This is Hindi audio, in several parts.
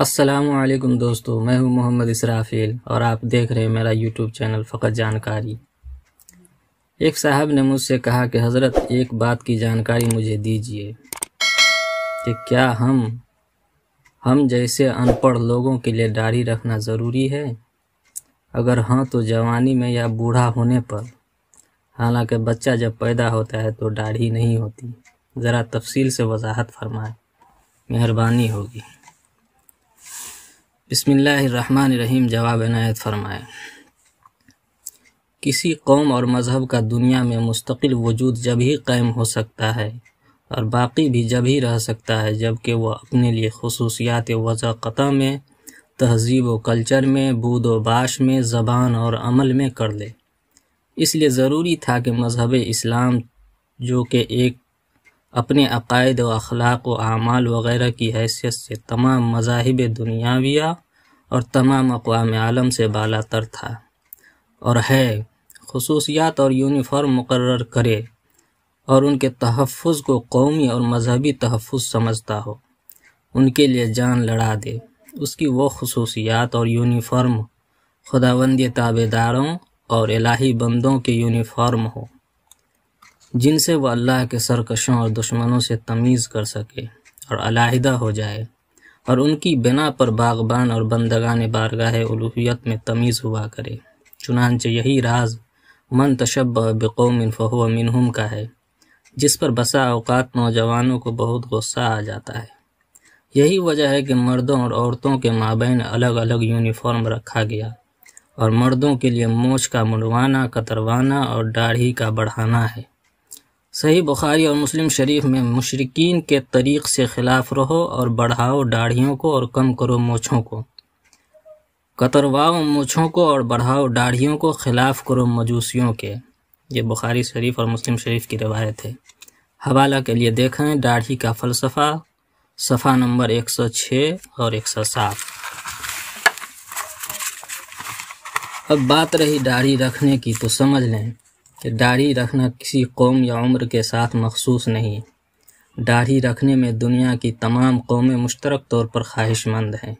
अस्सलामुअलैकुम दोस्तों, मैं हूं मोहम्मद इसराफिल और आप देख रहे हैं मेरा YouTube चैनल फ़कत जानकारी। एक साहब ने मुझसे कहा कि हज़रत एक बात की जानकारी मुझे दीजिए कि क्या हम जैसे अनपढ़ लोगों के लिए दाढ़ी रखना ज़रूरी है, अगर हाँ तो जवानी में या बूढ़ा होने पर। हालांकि बच्चा जब पैदा होता है तो दाढ़ी नहीं होती। ज़रा तफसील से वजाहत फरमाएं, मेहरबानी होगी। बिस्मिल्लाहिर्रहमानिर्रहीम। जवाब इनायत फरमाए। किसी कौम और मज़हब का दुनिया में मुस्तकिल वजूद जब ही कायम हो सकता है और बाकी भी जब ही रह सकता है जबकि वह अपने लिए खसूसियात वज़ाक़ता में, तहजीब व कल्चर में, बूद व बाश में, ज़बान और अमल में कर ले। इसलिए ज़रूरी था कि मज़हब इस्लाम, जो कि एक अपने अक़ायद व अखलाक व आमाल वग़ैरह की हैसियत से तमाम मज़ाहिब दुनियाविया और तमाम अक़वाम आलम से बालातर था और है, ख़ुसूसियात और यूनिफ़ॉर्म मुक़र्रर करे और उनके तहफ़्फ़ुज़ को कौमी और मजहबी तहफ़्फ़ुज़ समझता हो, उनके लिए जान लड़ा दे। उसकी वो ख़ुसूसियात और यूनिफ़ॉर्म खुदावंदी ताबेदारों और इलाही बंदों के यूनिफ़ॉर्म हो जिनसे वह अल्लाह के सरकशों और दुश्मनों से तमीज़ कर सके और अलहदा हो जाए और उनकी बिना पर बागबान और बंदगान बारगाह उलूहियत में तमीज़ हुआ करे। चुनांचे यही राज मन तशब्बह बिक़ौमिन फ़हुव मिनहुम का है, जिस पर बसा औकात नौजवानों को बहुत गुस्सा आ जाता है। यही वजह है कि मर्दों और औरतों के माबैन अलग अलग यूनिफ़ॉर्म रखा गया और मर्दों के लिए मोछ का मुड़वाना, कतरवाना और दाढ़ी का बढ़ाना है। सही बुखारी और मुस्लिम शरीफ में मुशरिकीन के तरीक़ से ख़िलाफ़ रहो और बढ़ाओ दाढ़ियों को और कम करो मोछों को, कतरवाओ मोछों को और बढ़ाओ दाढ़ियों को, ख़िलाफ़ करो मजूसियों के। ये बुखारी शरीफ और मुस्लिम शरीफ की रिवायत है। हवाला के लिए देखें दाढ़ी का फ़लसफ़ा, सफ़ा नंबर 106 और 107। अब बात रही दाढ़ी रखने की, तो समझ लें कि दाढ़ी रखना किसी कौम या उम्र के साथ मखसूस नहीं। दाढ़ी रखने में दुनिया की तमाम कौमें मुश्तरक तौर पर ख्वाहिशमंद हैं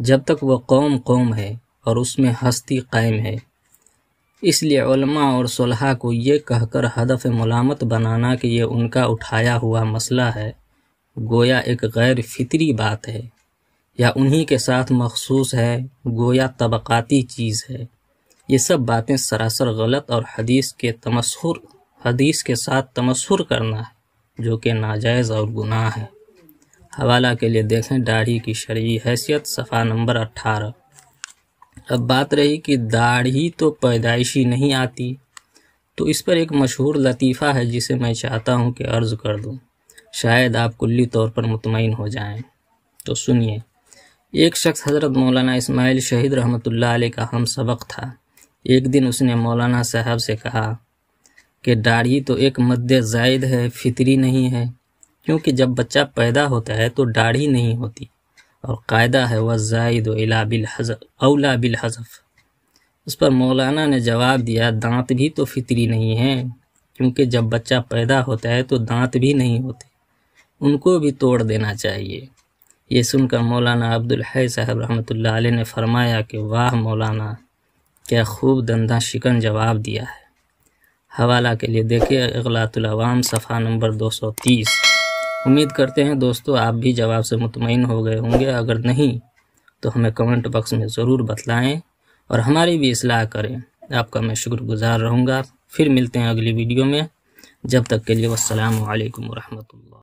जब तक वह कौम कौम है और उसमें हस्ती कायम है। इसलिए उलमा और सुलहा को ये कहकर हदफ़ मुलामत बनाना कि ये उनका उठाया हुआ मसला है, गोया एक गैर फितरी बात है या उन्हीं के साथ मखसूस है, गोया तबक़ाती चीज़ है। ये सब बातें सरासर गलत और हदीस के साथ तमस्हुर करना है, जो कि नाजायज़ और गुनाह है। हवाला के लिए देखें दाढ़ी की शरई हैसियत, सफ़ा नंबर 18। अब बात रही कि दाढ़ी तो पैदाइशी नहीं आती, तो इस पर एक मशहूर लतीफ़ा है जिसे मैं चाहता हूँ कि अर्ज़ कर दूँ, शायद आप कुल्ली तौर पर मुतमईन हो जाएं। तो सुनिए, एक शख्स हज़रत मौलाना इस्माइल शहीद रहमतुल्लाह अलैह का हम सबक था। एक दिन उसने मौलाना साहब से कहा कि दाढ़ी तो एक मद्दे जायद है, फितरी नहीं है, क्योंकि जब बच्चा पैदा होता है तो दाढ़ी नहीं होती और कायदा है वह जायद औला बिल हज़फ। उस पर मौलाना ने जवाब दिया, दांत भी तो फितरी नहीं है, क्योंकि जब बच्चा पैदा होता है तो दांत भी नहीं होते, उनको भी तोड़ देना चाहिए। ये सुनकर मौलाना अब्दुल हई साहब रहमतुल्लाह अलैह ने फरमाया कि वाह मौलाना, क्या खूब दंदा शिकन जवाब दिया है। हवाला के लिए देखिए इगलातुल हवाम, सफ़ा नंबर 230। उम्मीद करते हैं दोस्तों आप भी जवाब से मुतमईन हो गए होंगे। अगर नहीं तो हमें कमेंट बॉक्स में ज़रूर बतलाएं और हमारी भी इसलाह करें। आपका मैं शुक्रगुज़ार रहूँगा। फिर मिलते हैं अगली वीडियो में। जब तक के लिए वस्सलामु अलैकुम वरहमतुल्लाह।